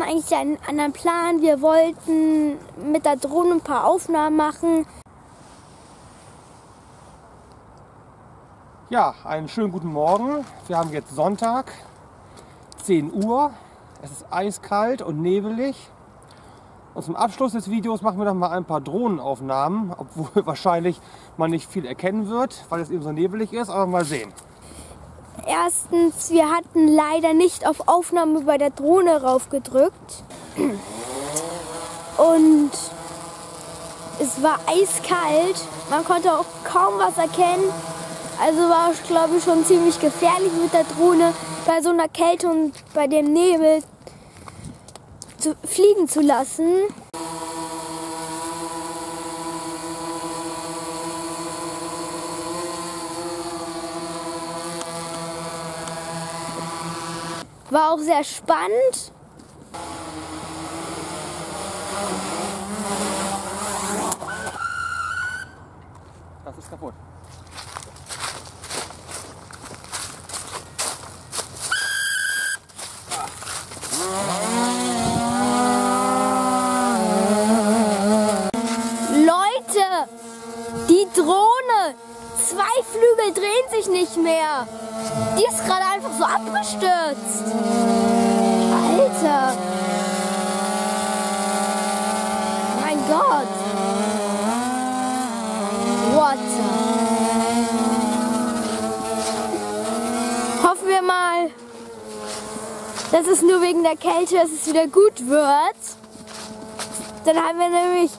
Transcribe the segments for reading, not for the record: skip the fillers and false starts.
hatten eigentlich einen anderen Plan. Wir wollten mit der Drohne ein paar Aufnahmen machen. Ja, einen schönen guten Morgen. Wir haben jetzt Sonntag, 10 Uhr. Es ist eiskalt und nebelig. Und zum Abschluss des Videos machen wir noch mal ein paar Drohnenaufnahmen, obwohl wahrscheinlich man nicht viel erkennen wird, weil es eben so nebelig ist, aber mal sehen. Erstens, wir hatten leider nicht auf Aufnahme bei der Drohne raufgedrückt. Und es war eiskalt, man konnte auch kaum was erkennen. Also war es, glaube ich, schon ziemlich gefährlich mit der Drohne bei so einer Kälte und bei dem Nebel fliegen zu lassen. War auch sehr spannend. Das ist kaputt. Die Drohne! 2 Flügel drehen sich nicht mehr! Die ist gerade einfach so abgestürzt! Alter! Mein Gott! What? Hoffen wir mal, dass es nur wegen der Kälte, dass es wieder gut wird. Dann haben wir nämlich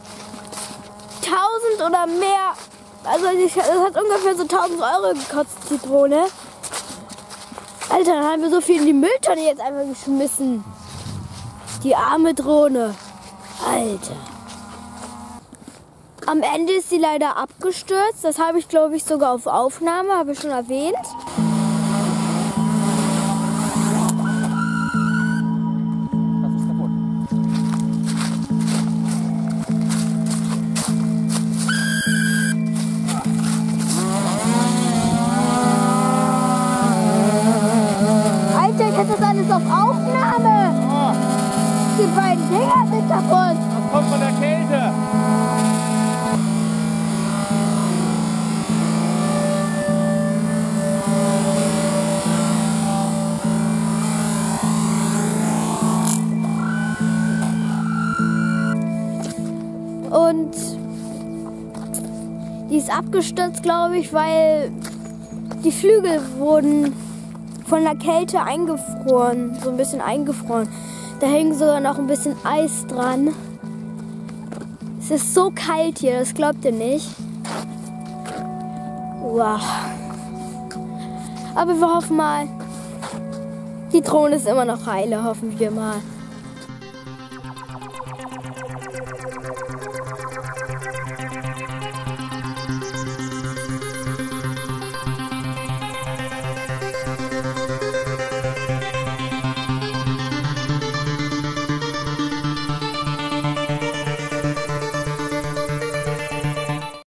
1000 oder mehr, also das hat ungefähr so 1000 € gekostet, die Drohne. Alter, dann haben wir so viel in die Mülltonne jetzt einfach geschmissen. Die arme Drohne. Alter. Am Ende ist sie leider abgestürzt. Das habe ich, glaube ich, sogar auf Aufnahme, habe ich schon erwähnt. Auf Aufnahme! Ja. Die beiden Dinger sind kaputt! Das kommt von der Kälte! Und die ist abgestürzt, glaube ich, weil die Flügel wurden von der Kälte eingefroren, so ein bisschen eingefroren. Da hängt sogar noch ein bisschen Eis dran. Es ist so kalt hier, das glaubt ihr nicht. Wow. Aber wir hoffen mal, die Drohne ist immer noch heile, hoffen wir mal.